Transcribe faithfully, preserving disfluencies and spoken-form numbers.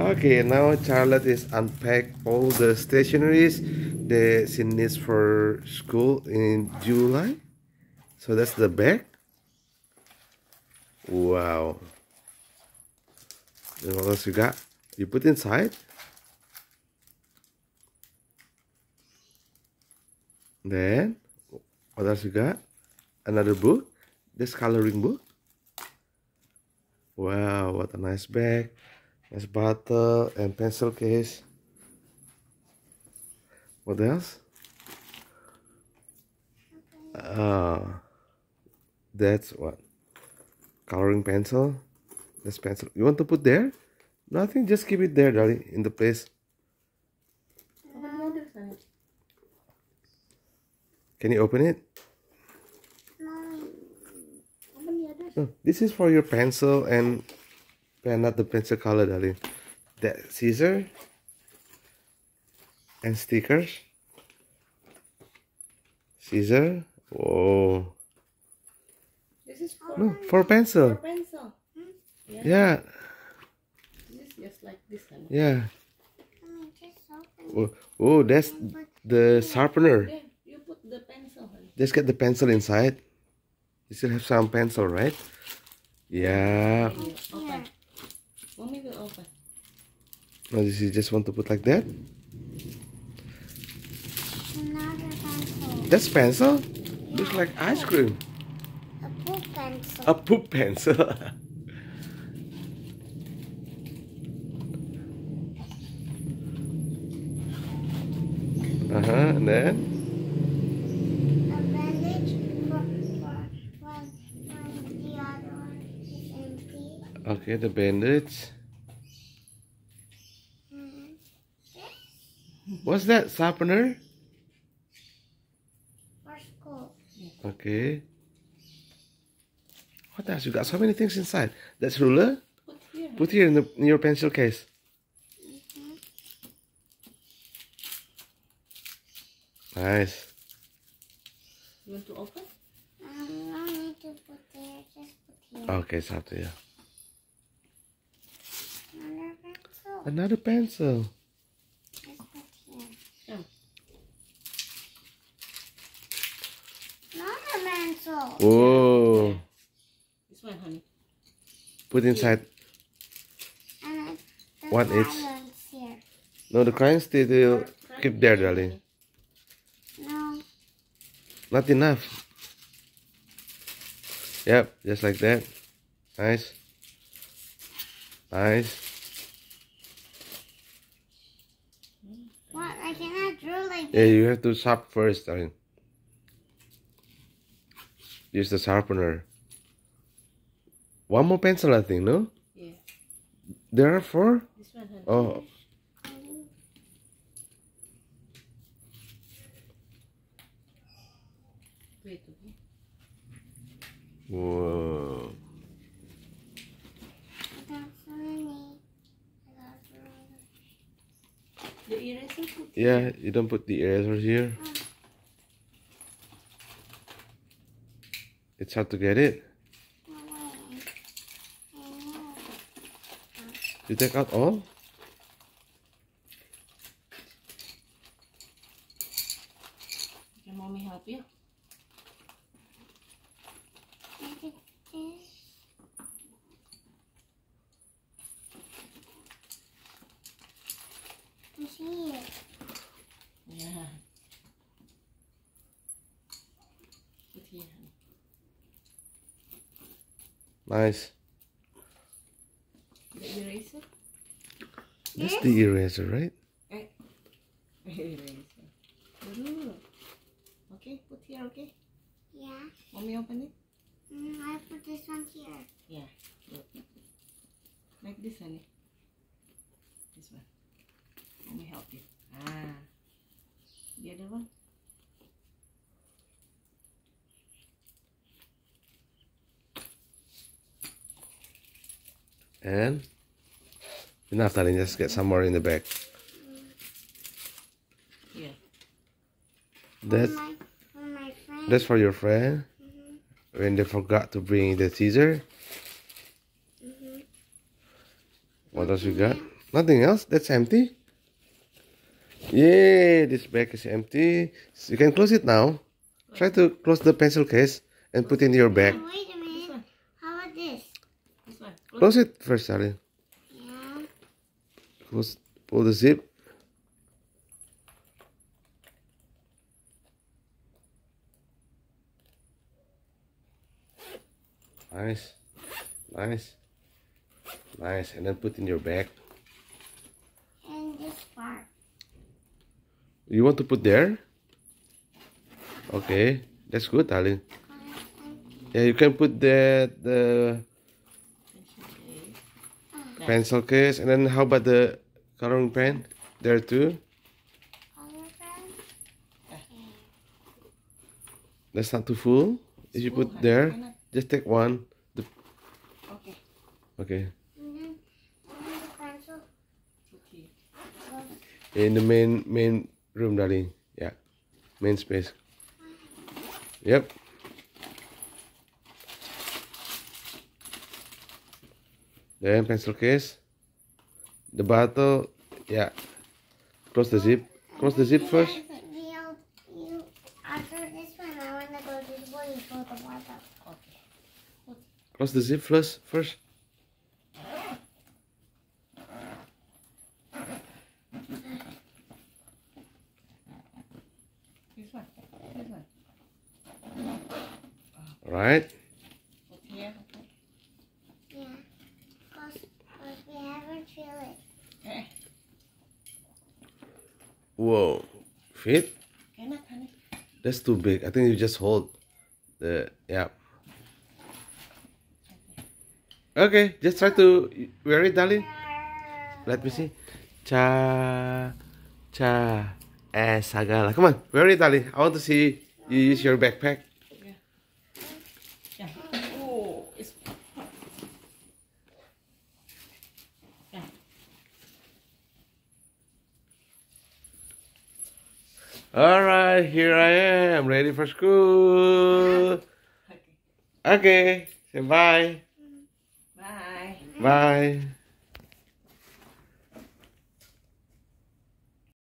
Okay, now Charlotte is unpacked all the stationeries that she needs for school in July. So that's the bag. Wow. And what else you got? You put inside. Then, what else you got? Another book. This coloring book. Wow, what a nice bag. Nice bottle and pencil case. What else? Uh, that's what? Coloring pencil. This pencil. You want to put there? Nothing, just keep it there, darling, in the place. Can you open it? Oh, this is for your pencil and pen, not the pencil color, darling. That scissors and stickers. Scissors. Oh. This is for, no, for pencil. For pencil. Hmm? Yeah. yeah. This is just like this one. Yeah. Oh, oh, that's the sharpener. Yeah, you put the pencil. Just get the pencil inside. You still have some pencil, right? Yeah. Open. Mommy will open. No, this is just want to put like that. Another pencil. That's pencil? Yeah, looks like ice cream. A poop pencil. A poop pencil. Uh-huh, and then? Okay, the bandage. What's that? Sharpener? Okay. What else? You got so many things inside. That's ruler. Put here. Put here in, the, in your pencil case. Mm-hmm. Nice. You want to open? I don't need to put there. Just put here. Okay, it's up to you. Another pencil. Another pencil. Oh. This one, honey. Put inside. And one each. No, the crayons still keep there, darling. No. Not enough. Yep, just like that. Nice. Nice. Yeah, you have to sharpen first, darling. Use the sharpener. One more pencil, I think, no? Yeah. There are four? This one has oh. Wait. Whoa. Yeah, you don't put the eraser here. Oh. It's hard to get it. No way. No. You take out all? Can mommy help you? Yeah. Nice. The eraser? That's yes. the eraser, right? Right. Eraser. Ooh. Okay, put here, okay? Yeah. Mommy open it? Mm, I put this one here. Yeah. Good. Like this, honey. This one. Let me help you. Ah. The other one. And enough, darling. Just get some more in the bag. Yeah. That's for my, for my friend. That's for your friend. Mm-hmm. When they forgot to bring the teaser. Mm-hmm. What else you got? Nothing else? That's empty? Yay, this bag is empty. So you can close it now. Try to close the pencil case and put in your bag. Oh, wait a minute. How about this? This one. Close, close it first, Charlie. Yeah. Close, pull the zip. Nice. Nice. Nice. And then put in your bag. And this part. You want to put there? Okay. That's good, Darling. Yeah, you can put that the uh, pencil case. And then how about the coloring pen? There too? Coloring pen? Okay. That's not too full. If you put there, just take one. The... Okay. Okay. Mm-hmm. In the main main room, Darling. Yeah, main space. Yep. Then pencil case. The bottle. Yeah. Close the zip. Close the zip first. You after this one, I want to go this one and go the bottle. Okay. Close the zip first. First. This one. This one. All right. Yeah. Yeah. Cause, cause we haven't feel it. Whoa, fit? That's too big. I think you just hold the yeah. Okay, just try to wear it, Darling. Let me see. Cha, cha, eh, sagala. Come on, wear it, Darling. I want to see you use your backpack. Alright, here I am, ready for school. Okay, say bye. Bye. Bye.